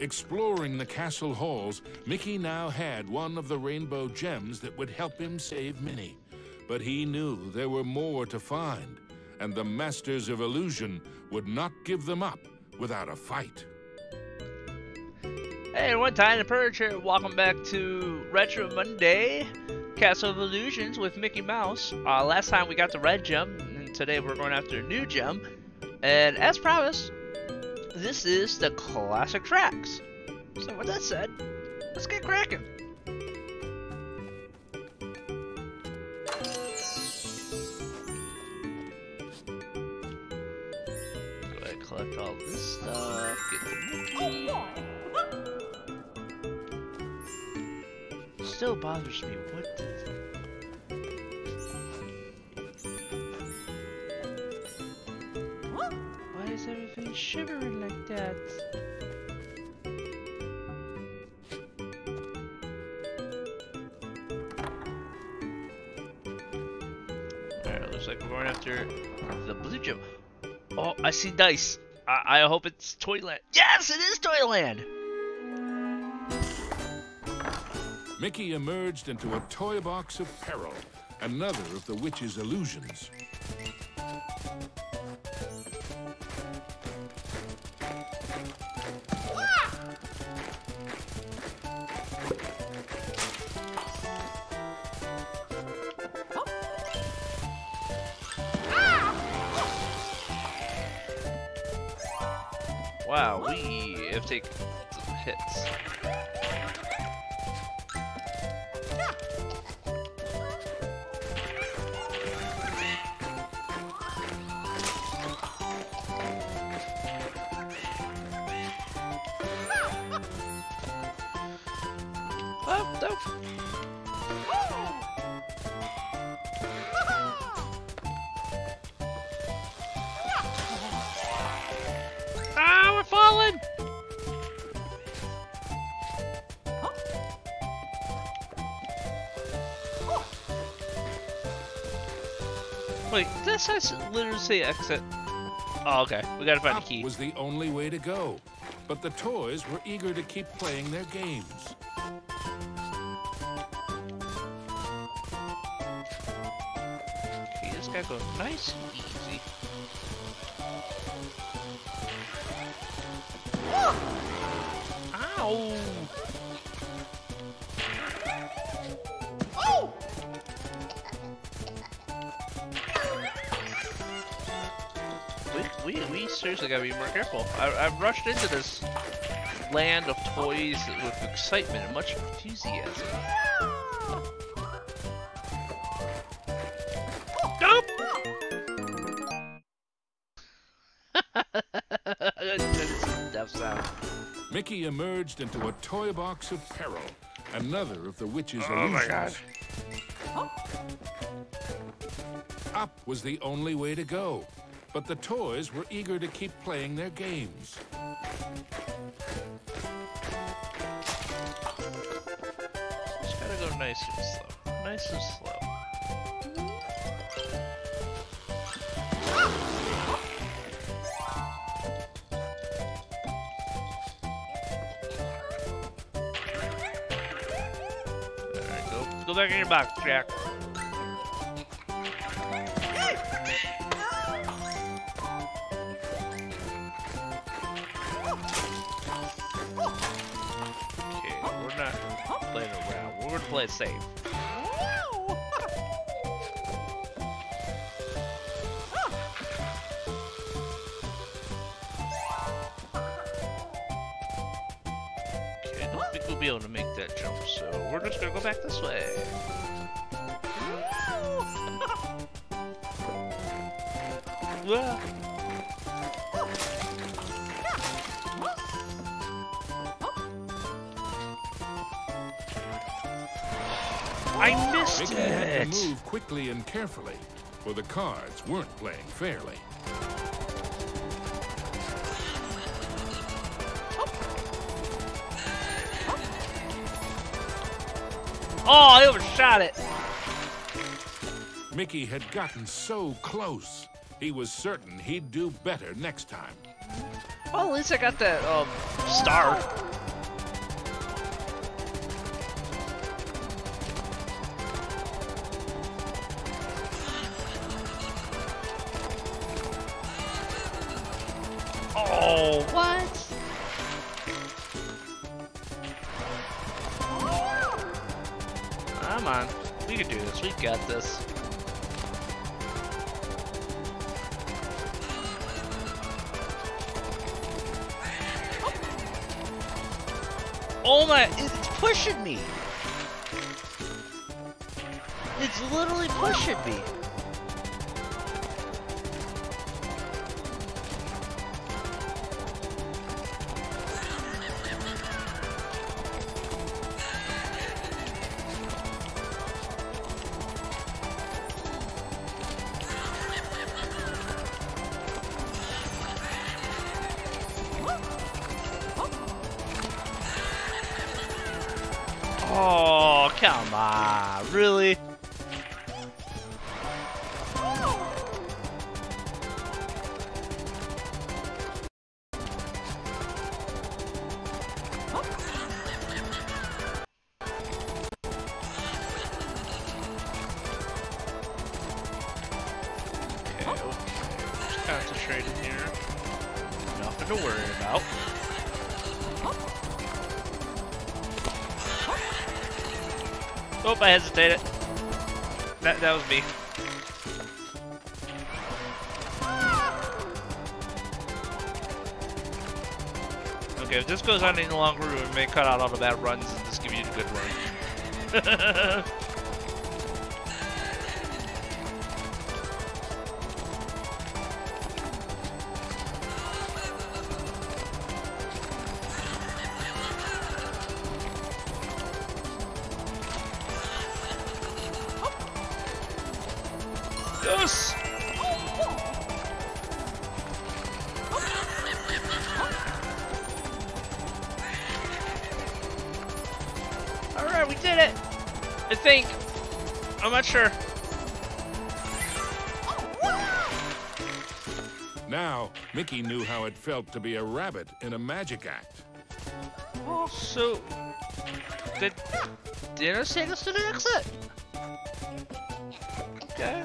Exploring the castle halls, Mickey now had one of the rainbow gems that would help him save Minnie. But he knew there were more to find, and the Masters of Illusion would not give them up without a fight. Hey everyone, Time2Purge here. Welcome back to Retro Monday, Castle of Illusions with Mickey Mouse. Last time we got the red gem, and today we're going after a new gem. And as promised, this is the classic tracks. So with that said, let's get cracking. Collect all this stuff, get the Mickey. Still bothers me, what the... Why is everything shivering like that? Alright, looks like we're going after the blue gem. Oh, I see dice. I hope it's Toyland. Yes, it is Toyland! Mickey emerged into a toy box of peril, another of the witch's illusions. Wow, we have taken some hits. Oh, dope. Wait, this has literally say exit. Oh, okay. We gotta find a key. Up was the only way to go, but the toys were eager to keep playing their games. Okay, this gotta go nice and easy. Ow! Oh! We seriously gotta be more careful. I've rushed into this land of toys with excitement and much enthusiasm. Nope! Deaf sound. Mickey emerged into a toy box of peril, another of the witch's illusions. Oh my God. Up was the only way to go, but the toys were eager to keep playing their games. Just gotta go nice and slow. Nice and slow. Go back in your box, Jack. Okay, we're not playing around. We're gonna play it safe. Be able to make that jump, so we're just gonna go back this way. I missed it. Had to move quickly and carefully, for the cards weren't playing fairly. Oh, I overshot it! Mickey had gotten so close, he was certain he'd do better next time. Well, at least I got that star. Oh, what? Come on, we can do this. We've got this. Oh my! It's pushing me. It's literally pushing me. Oh, come on, really? I hesitated. That was me. Okay, if this goes on any longer, we may cut out all the bad runs and just give you a good run. Alright, we did it! I think. I'm not sure. Now, Mickey knew how it felt to be a rabbit in a magic act. Oh, so... Did it take us to the exit? Okay.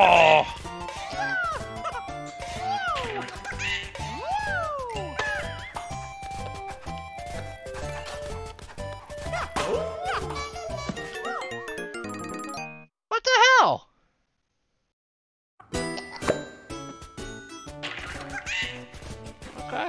Oh! What the hell? Okay.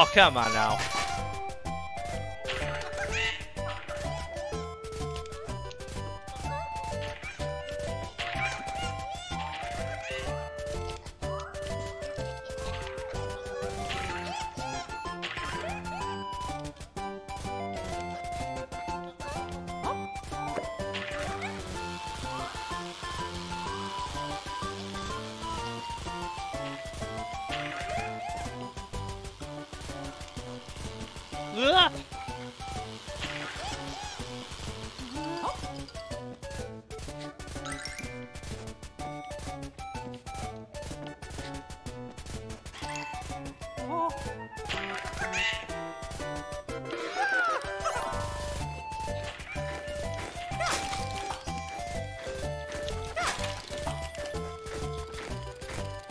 Oh, come on now. Ugh.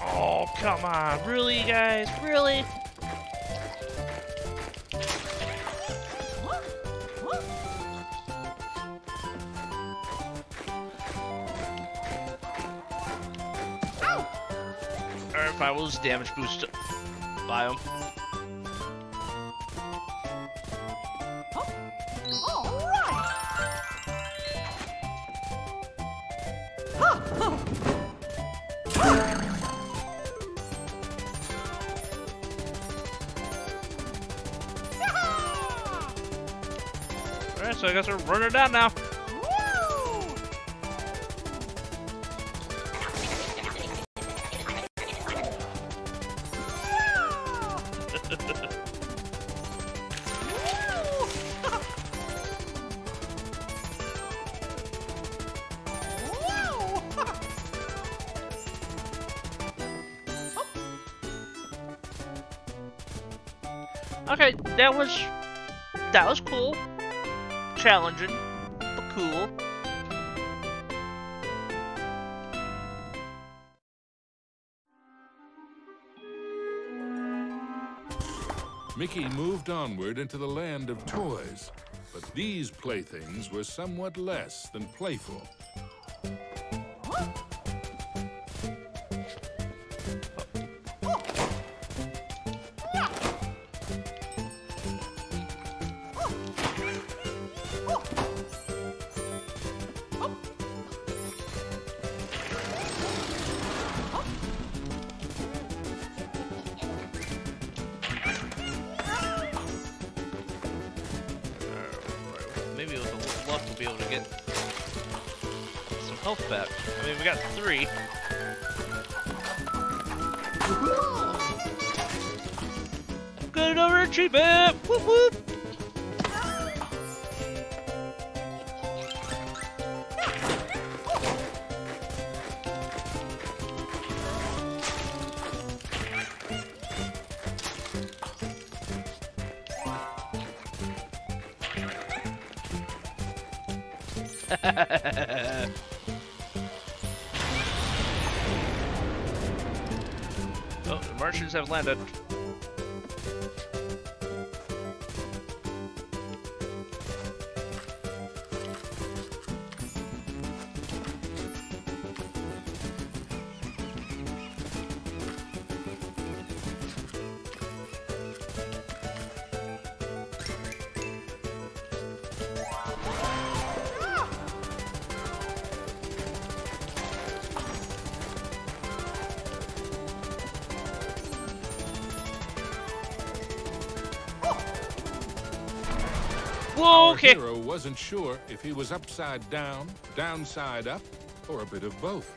Oh, come on. Really, guys? Really? Alright, we'll just damage boost biome. Alright, so I guess we're running it down now. Okay, that was cool. Challenging, but cool. Mickey moved onward into the land of toys, but these playthings were somewhat less than playful. Be able to get some health back. I mean, we got 3. Woo-hoo! Got an overachievement! Whoop whoop! Oh, the Martians have landed. Whoa, okay. Our hero wasn't sure if he was upside down, downside up, or a bit of both.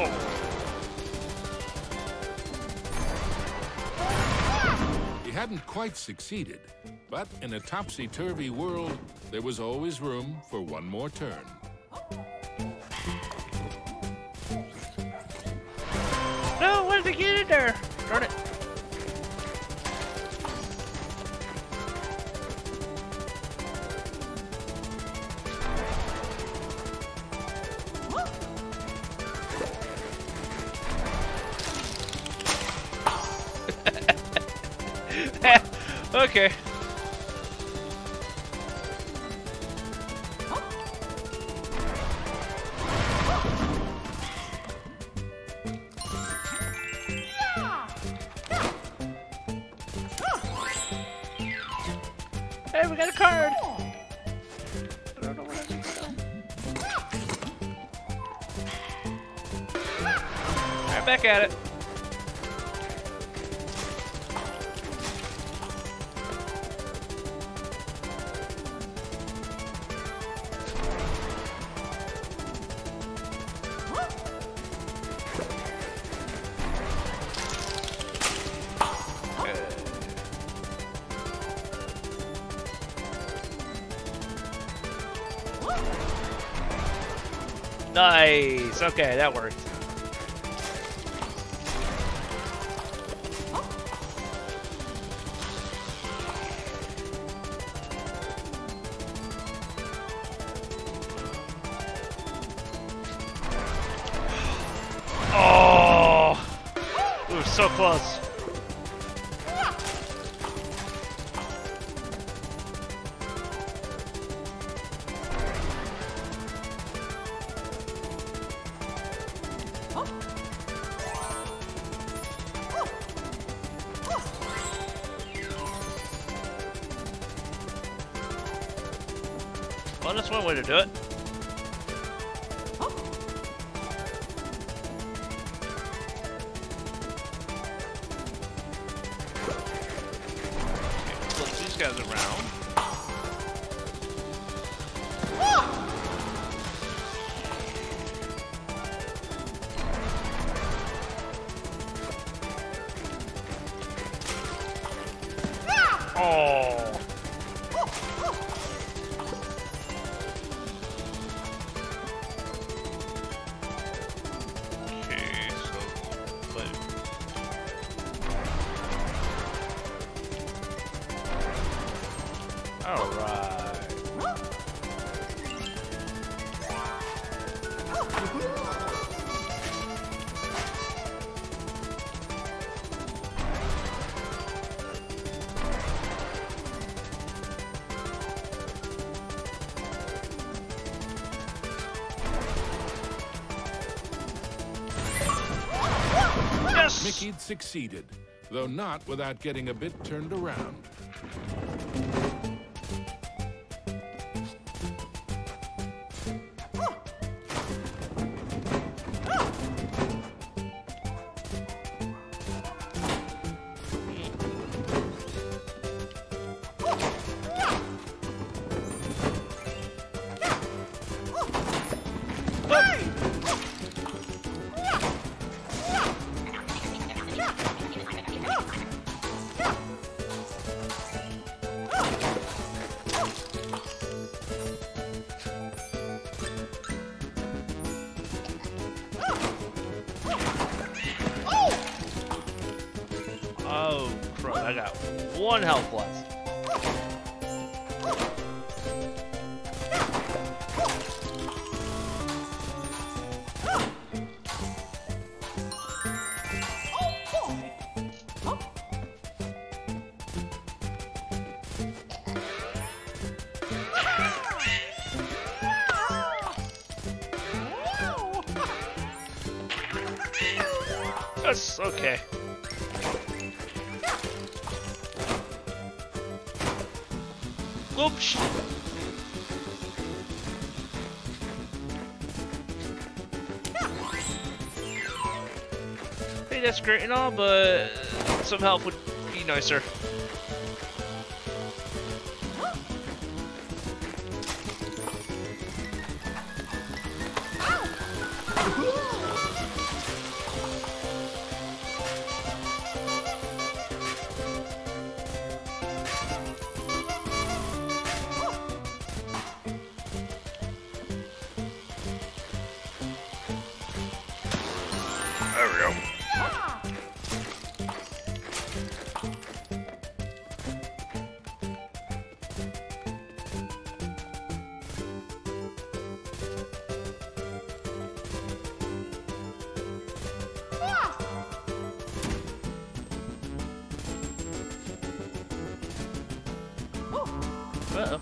Oh. He hadn't quite succeeded, but in a topsy-turvy world, there was always room for one more turn. To get in there. Darn it. Okay. Hey, we got a card! I don't know what I need to do. Alright, back at it. Nice! Okay, that worked. Oh! We were so close. That's one way to do it. Okay, flip these guys around. Mickey'd succeeded, though not without getting a bit turned around. I got one health left. Yes, okay. Oops. Hey, that's great and all, but some help would be nicer. Uh-oh.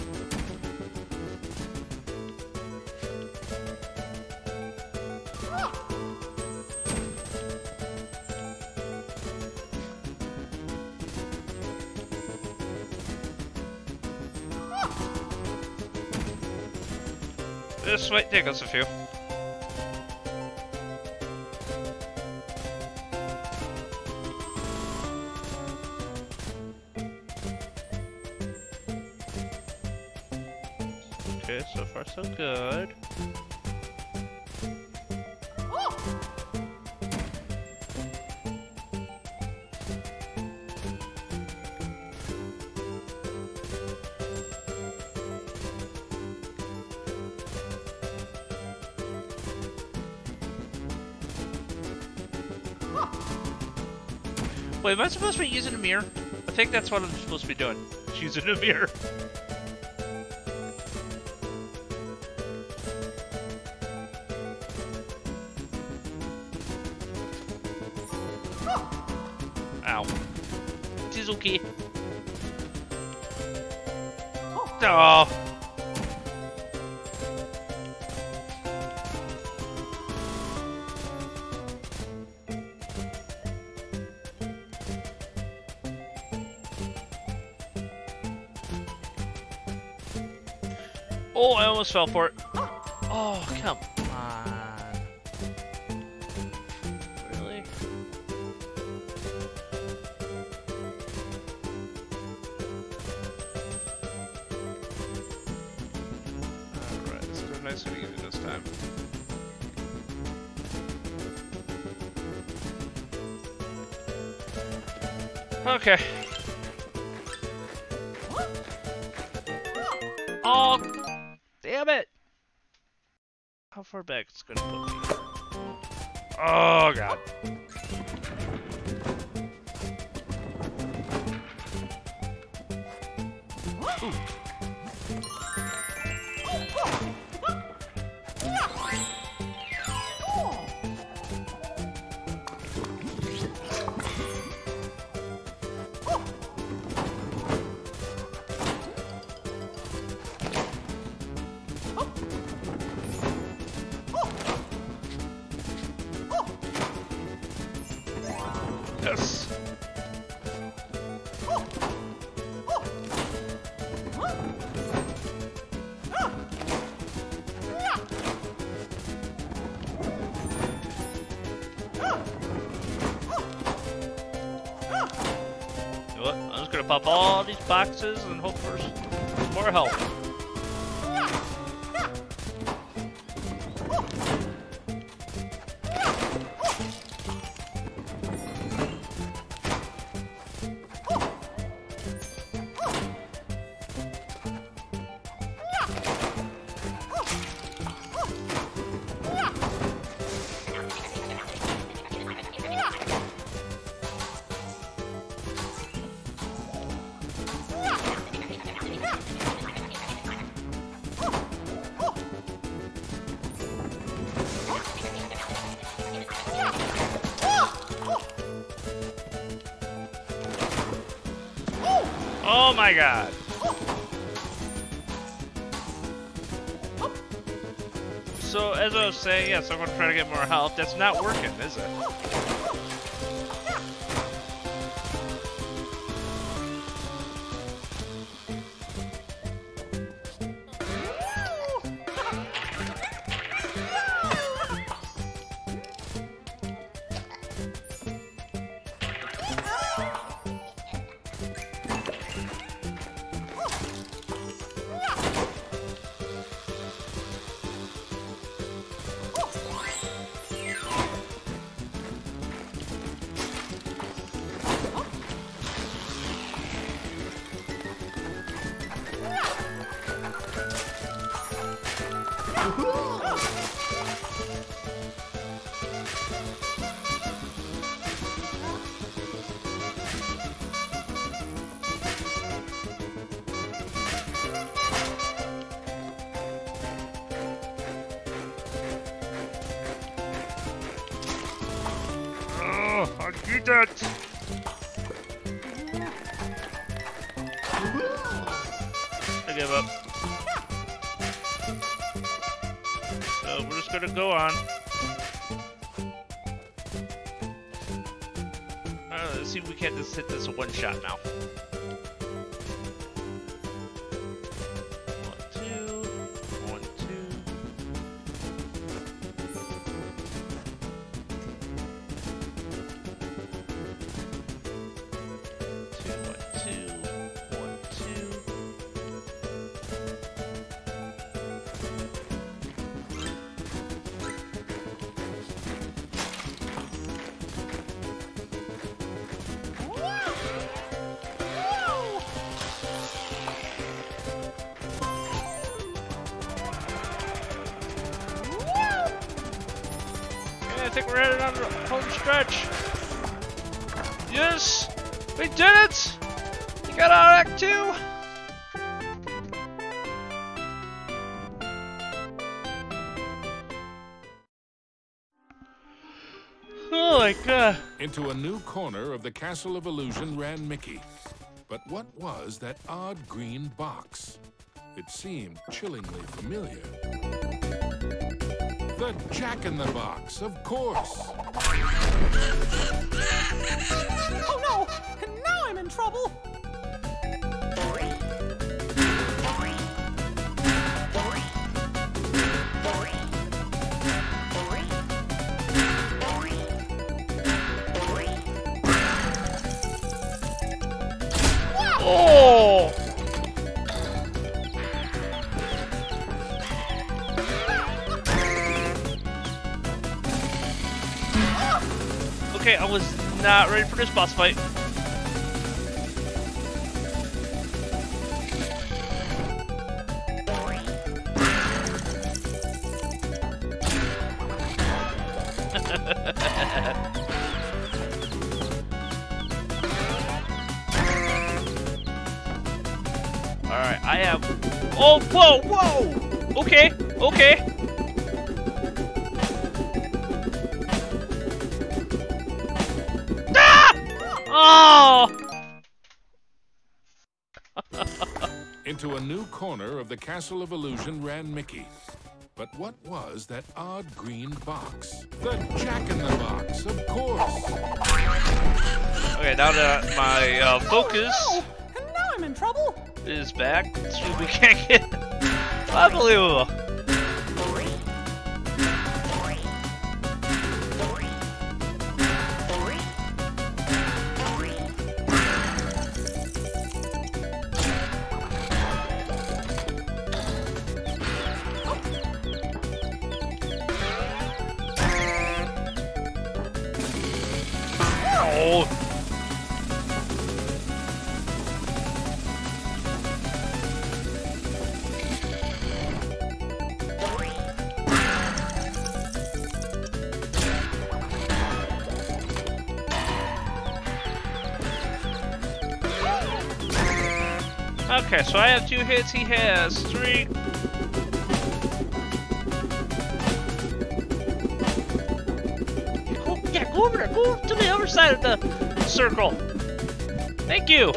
This might take us a few. So far, so good. Wait, am I supposed to be using a mirror? I think that's what I'm supposed to be doing. She's using a mirror. Ow. It is okay. Oh. Oh, I almost fell for it. Oh, come on. Really? Alright, let's do it nice and easy this time. Okay. Oh! Damn it! How far back it's gonna put me? Oh god! Ooh. Pop all these boxes and hope for more help. Oh my god! So, as I was saying, yes, I'm gonna try to get more health. That's not working, is it? Eat that! I give up. So we're just gonna go on. Let's see if we can't just hit this one shot now. 1, 2, 1, 2. I think we're headed on the home stretch. Yes! We did it! You got our Act 2! Oh my god. Into a new corner of the Castle of Illusion ran Mickey. But what was that odd green box? It seemed chillingly familiar. The Jack-in-the-Box, of course. Oh no! Now I'm in trouble! Oh! Okay, I was not ready for this boss fight. Alright, I have... Oh, whoa, whoa! Okay, okay. Oh! Into a new corner of the Castle of Illusion ran Mickey. But what was that odd green box? The Jack-in-the-Box, of course. Okay, now that my focus and now I'm in trouble. Is back, so we can't get unbelievable. Okay, so I have 2 hits, he has 3. Go, yeah, go over there, go to the other side of the circle. Thank you.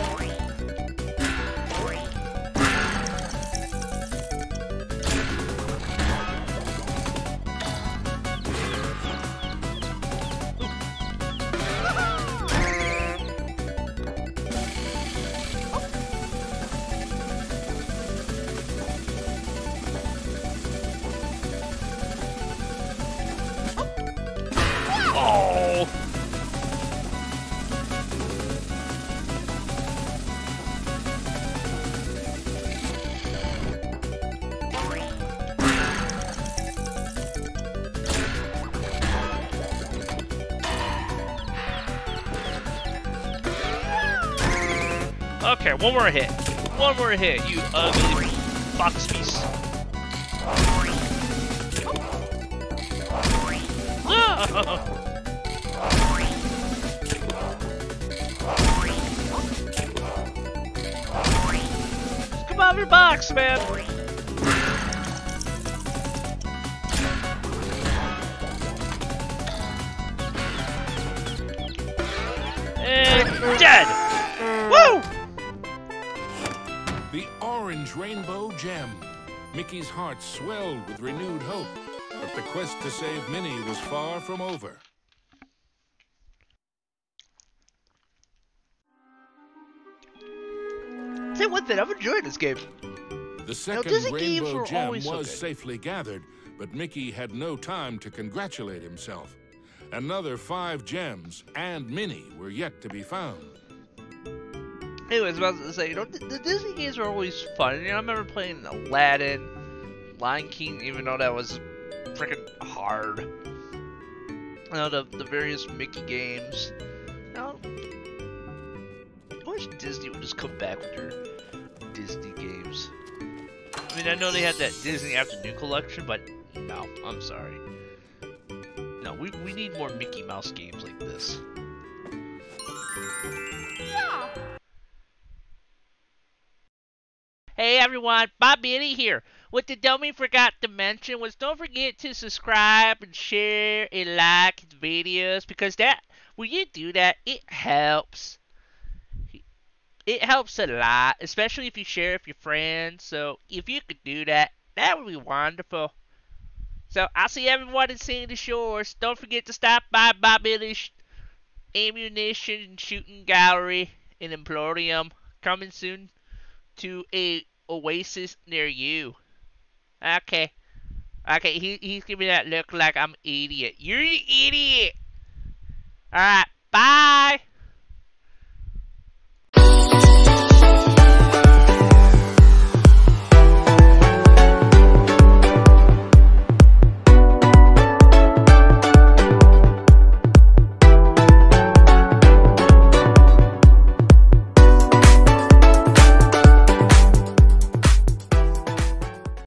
Okay, one more hit. One more hit, you ugly box piece. Just come out of your box, man. And dead. Rainbow gem. Mickey's heart swelled with renewed hope, but the quest to save Minnie was far from over. Say one thing, I'm enjoying this game. The second rainbow gem was safely gathered, but Mickey had no time to congratulate himself. Another 5 gems and Minnie were yet to be found. Anyways, I was about to say, you know, the Disney games were always fun. You know, I remember playing Aladdin, Lion King, even though that was freaking hard. You know, the various Mickey games. You know, I wish Disney would just come back with their Disney games. I mean, I know they had that Disney Afternoon collection, but no, I'm sorry. No, we need more Mickey Mouse games like this. Yeah. Hey everyone, Bob Bitty here. What the dummy forgot to mention was don't forget to subscribe and share and like videos, because that, when you do that, it helps. It helps a lot, especially if you share with your friends. So if you could do that, that would be wonderful. So I'll see everyone in Sandy Shores. Don't forget to stop by Bob Bitty's Ammunition Shooting Gallery in Implorium, coming soon to a oasis near you. Okay. Okay, he's giving me that look like I'm an idiot. You're an idiot! Alright.